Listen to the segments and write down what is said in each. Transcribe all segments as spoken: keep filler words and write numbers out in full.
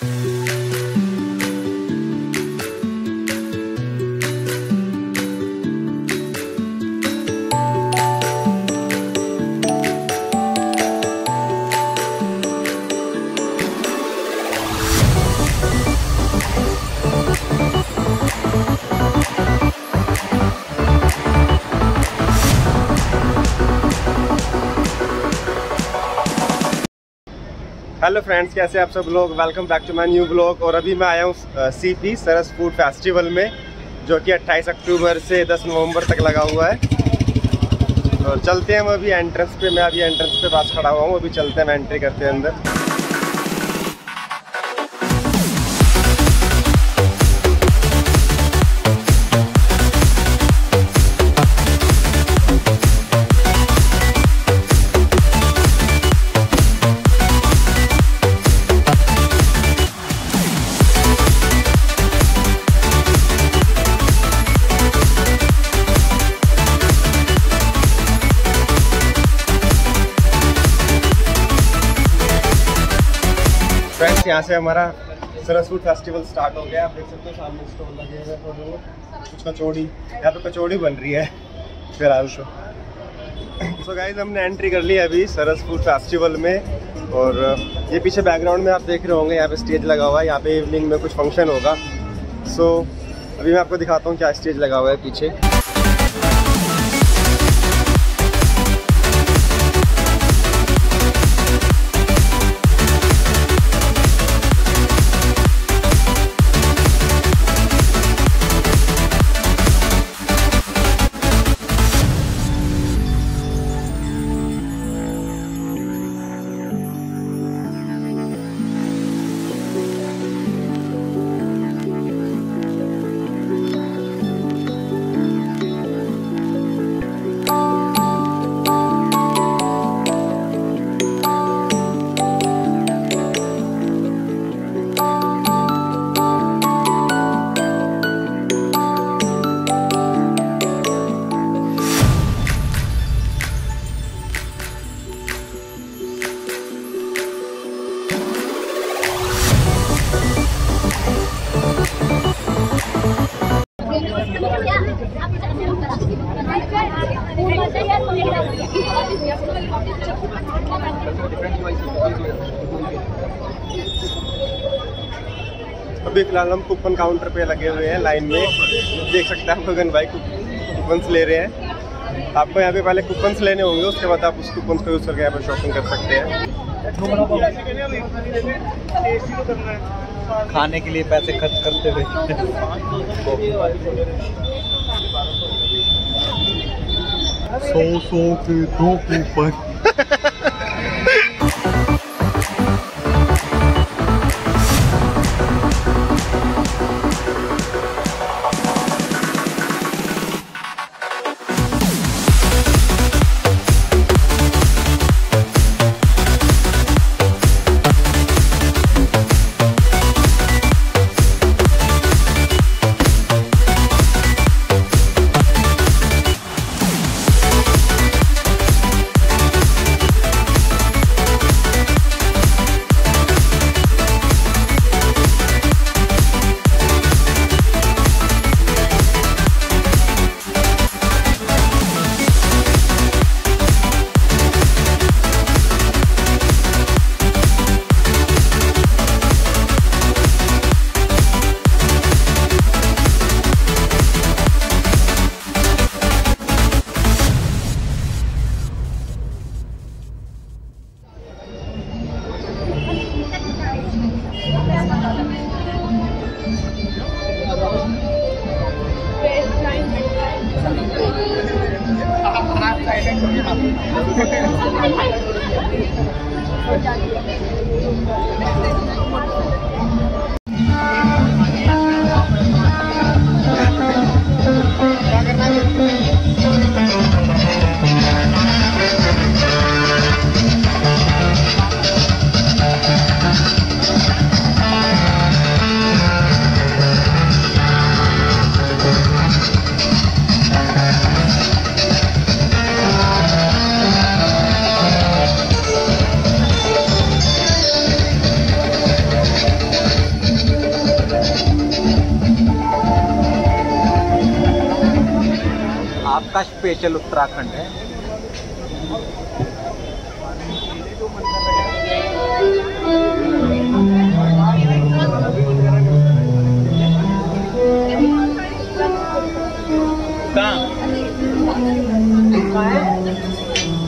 Hello friends, कैसे आप सब लोग। Welcome back to my new blog. और अभी मैं आया हूँ सीपी सरस फूड फेस्टिवल में, जो कि अट्ठाईस अक्टूबर से दस नवंबर तक लगा हुआ है। तो चलते हैं, हम अभी एंट्रेंस पे मैं अभी एंट्रेंस पे पास खड़ा हुआ हूँ। अभी चलते हैं, मैं एंट्री करते हैं अंदर। फ्रेंड्स, यहाँ से हमारा सरस फूड फेस्टिवल स्टार्ट हो गया। आप देख सकते हो सामने स्टॉल लगे हुए हैं थोड़े बहुत। कुछ कचौड़ी, यहाँ पे कचौड़ी बन रही है फिलहाल। सो सो गाइज, हमने एंट्री कर ली है अभी सरस फूड फेस्टिवल में। और ये पीछे बैकग्राउंड में आप देख रहे होंगे, यहाँ पे स्टेज लगा हुआ है। यहाँ पे इवनिंग में कुछ फंक्शन होगा। सो so, अभी मैं आपको दिखाता हूँ क्या स्टेज लगा हुआ है पीछे। अभी फिलहाल हम कूपन काउंटर पे लगे हुए हैं लाइन में। देख सकते हैं आप, गगन भाई कूपन्स ले रहे हैं। आपको यहाँ पे पहले कूपन्स लेने होंगे, उसके बाद आप उस कूपन्स को यूज करके यहाँ पे शॉपिंग कर सकते हैं। खाने के लिए पैसे खर्च करते हुए सौ सौ के दो कूपन। आपका स्पेशल उत्तराखंड है।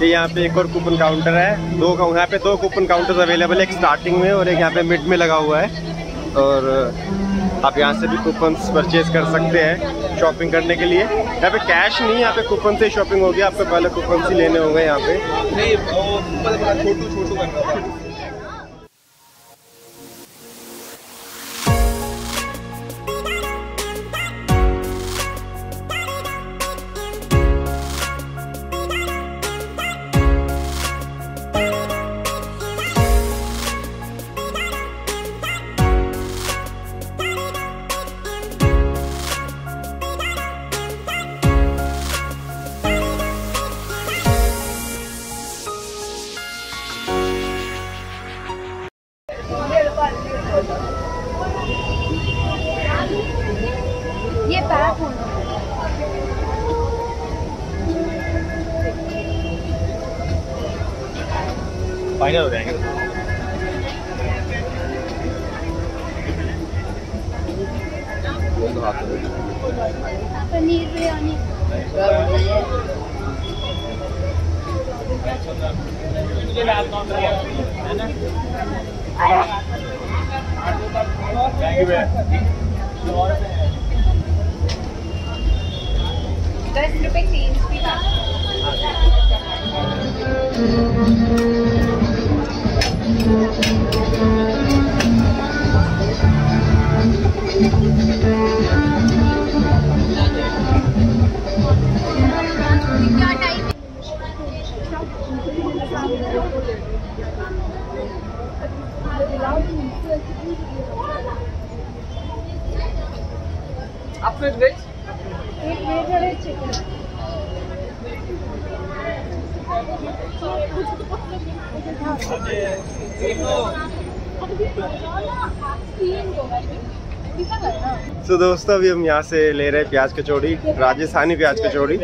ये यहाँ पे एक और कूपन काउंटर है, दो यहाँ पे दो कूपन काउंटर्स अवेलेबल है, एक स्टार्टिंग में और एक यहाँ पे मिड में लगा हुआ है। और आप यहाँ से भी कूपन्स परचेज कर सकते हैं शॉपिंग करने के लिए। यहाँ पे कैश नहीं, यहाँ पे कूपन से शॉपिंग होगी। आपको पहले कूपन से लेने होंगे यहाँ पे। ये बैग होना फाइनल हो जाएंगे। पनीर बिरयानी दस रुपए चेंज भी था। आप फिर वेज एक वेज और एक चिकन। तो दोस्तों अभी हम यहाँ से ले रहे हैं प्याज कचौड़ी, राजस्थानी प्याज कचौड़ी।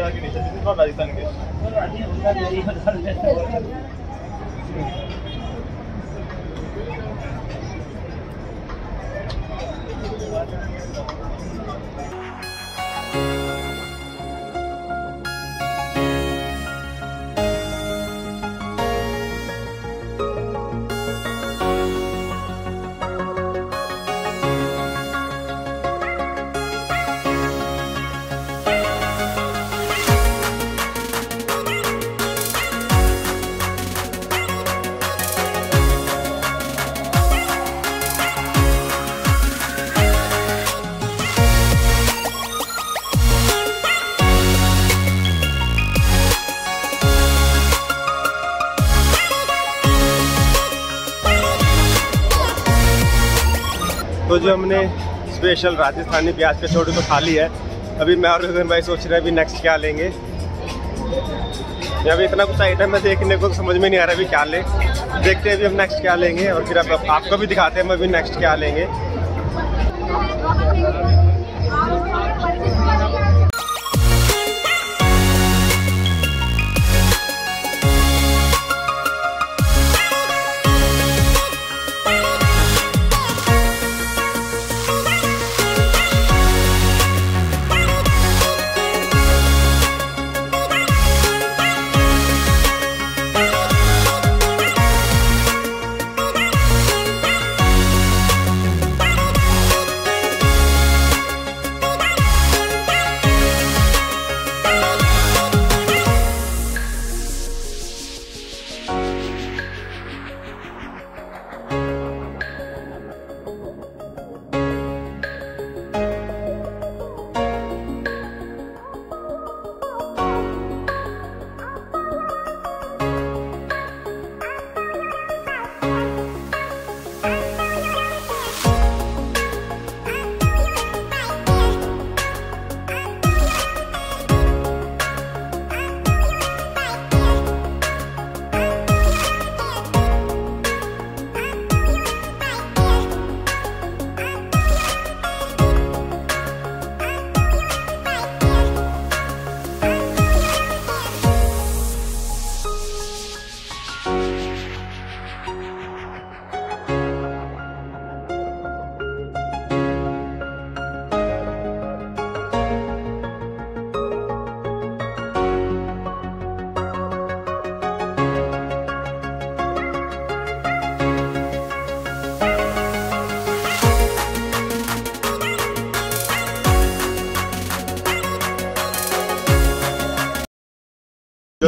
तो जो हमने स्पेशल राजस्थानी प्याज कचौड़ी तो खा ली है, अभी मैं और गगन भाई सोच रहे हैं अभी नेक्स्ट क्या लेंगे। अभी इतना कुछ आइटम है देखने को, समझ में नहीं आ रहा अभी क्या लें। देखते हैं अभी हम नेक्स्ट क्या लेंगे और फिर आप, आपको भी दिखाते हैं हम अभी नेक्स्ट क्या लेंगे।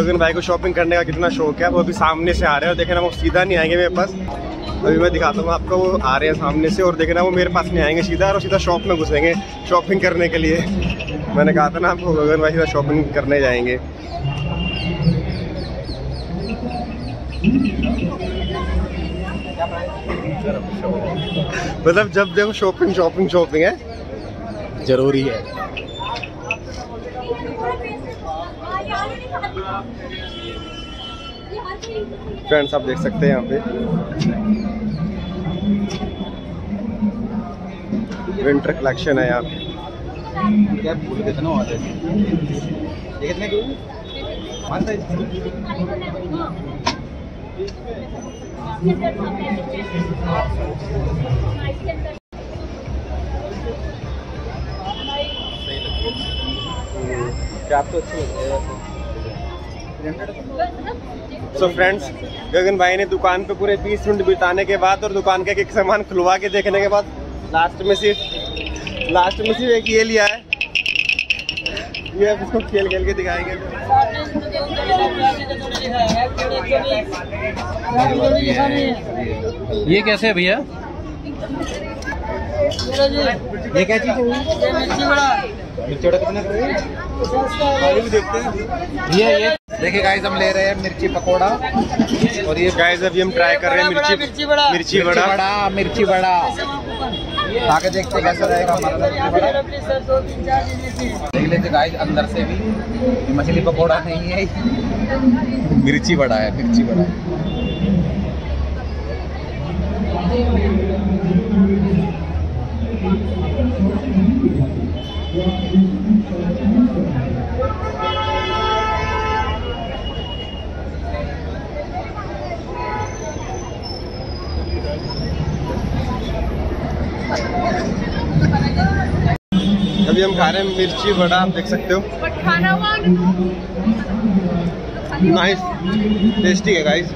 गगन भाई को शॉपिंग करने का कितना शौक है। वो अभी सामने से आ रहे हैं और देखे ना, वो सीधा नहीं आएंगे मेरे पास। अभी मैं दिखाता हूँ आपको, वो आ रहे हैं सामने से और देखे ना वो मेरे पास नहीं आएंगे सीधा, और सीधा शॉप में घुसेंगे शॉपिंग करने के लिए। मैंने कहा था ना आपको, गगन भाई सीधा शॉपिंग करने जाएंगे। मतलब जब देखो शॉपिंग शॉपिंग शॉपिंग है, जरूरी है। फ्रेंड्स आप देख सकते हैं यहाँ पे विंटर कलेक्शन है यहाँ पे। सो फ्रेंड्स so गगन भाई ने दुकान पे पूरे बीस मिनट बिताने के बाद और दुकान के एक सामान खुलवा के देखने के बाद लास्ट में सिर्फ लास्ट में सिर्फ एक ये लिया है। ये आप इसको खेल खेल के दिखाएंगे। ये कैसे है भैया? ये क्या चीज है? मिर्ची बड़ा। मिर्ची बड़ा कितना का है? देखते हैं। ये ये देखिए गाइस, हम ले रहे हैं मिर्ची पकोड़ा। और ये गाइस अभी हम ट्राई कर रहे हैं मिर्ची मिर्ची बड़ा मिर्ची बड़ा मिर्ची बड़ा आगे देखते कैसा रहेगा। देख लेते गाइस अंदर से भी, मछली पकोड़ा नहीं है, मिर्ची बड़ा है। मिर्ची बड़ा अभी हम खा रहे हैं मिर्ची बड़ा, आप देख सकते हो। नाइस, टेस्टी है गाइस।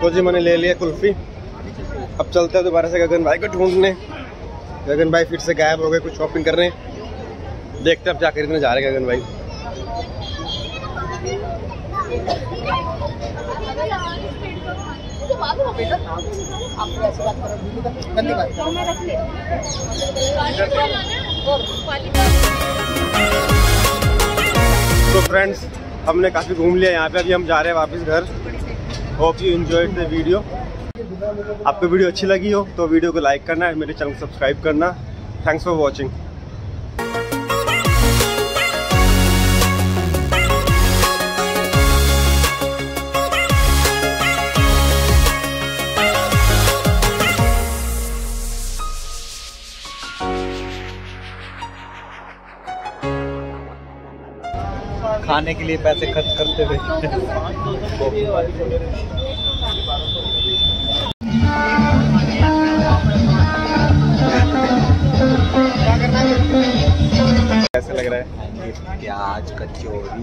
तो जी मैंने ले लिया कुल्फी। अब चलते हैं दोबारा से गगन भाई को ढूंढने। गगन भाई फिर से गायब हो गए कुछ शॉपिंग करने। देखते हैं अब क्या खरीदने जा रहे हैं गगन भाई। तो फ्रेंड्स हमने काफ़ी घूम लिया यहाँ पे, अभी हम जा रहे हैं वापस घर। Hope you enjoyed the video. आपको वीडियो अच्छी लगी हो तो वीडियो को लाइक करना, मेरे चैनल को सब्सक्राइब करना। Thanks for watching. खाने के लिए पैसे खर्च करते हुए। कैसे लग रहा है? प्याज कचौड़ी।